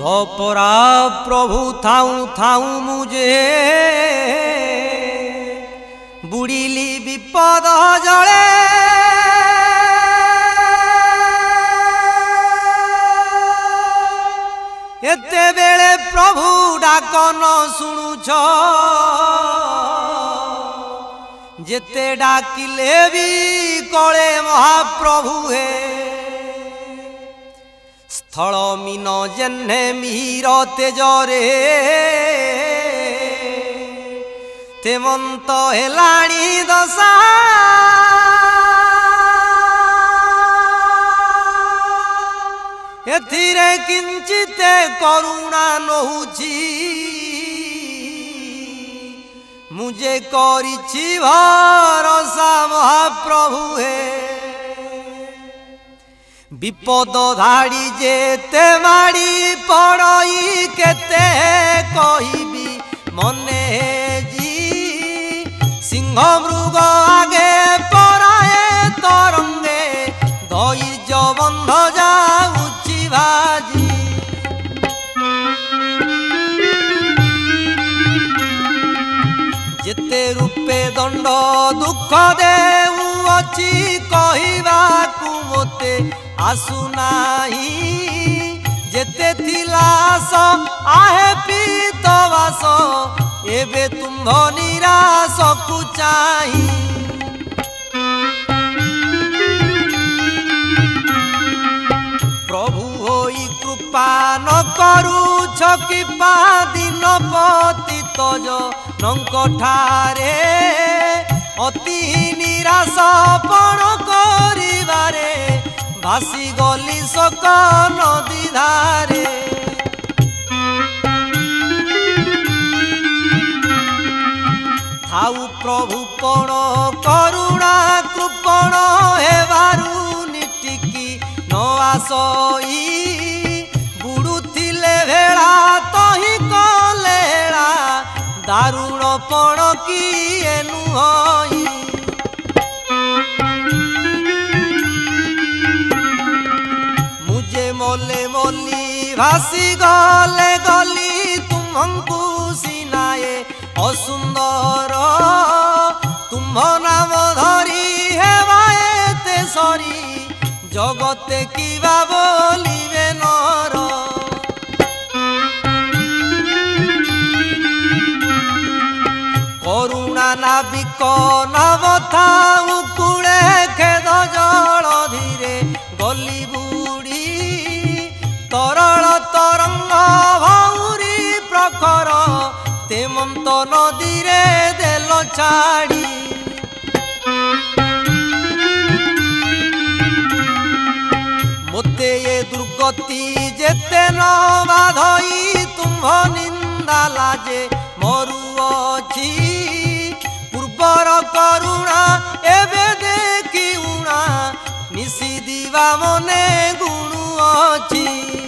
स्तंभ परा प्रभु थाऊ थाऊ मुझे बुड़िली विपद जड़े एते बेले प्रभु डाक न शुणुछ जेते डाकिले भी कले महाप्रभु हे स्थल मीन जेन्हे मिहिर तेजरे तेमंत हेलाणी दशा एथिरे किंचिते करुणा नहुछि मुझे करिछि भरोसा महाप्रभु हे विपद धाड़ी जेते माड़ी पड़ई केते कहिबी मने जी सिंह मृग आगे पराए तरंगे धैर्य बंध जाउछि भाजी जेते रूपे दंड दुख देउ अछि कहिबाकु मोते आसु नाही जेते थिला आशा आहे पीत वास एबे तुम निराश कु चाहि पान करूछ कि पा दिन पति तोज नंकठारे अति निराश पण करिवारे भासी गली शोक नदी धारे थाऊ प्रभु पण करुणा कृपण हेबारु निटिकी न आसई तही कलेला दारुण पण किए नुहई मुझे मोले मोली भासी गले गली तुमको सिनाए असुंदर तुम नाम धरी हे बाएते सरी जगते की बोलिबे नर नाविक नव थाऊ कुड़े खेद जल धीरे गली बुड़ी तरल तरंग भाऊरी प्रखर तेमंत नदी रे देल छाड़ी मोते ये दुर्गति जेते न बाधई तुम निंदा लाजे मरुअछि पर करुणा एबे देखी उणा निसी दीवा मने गुणु अछि।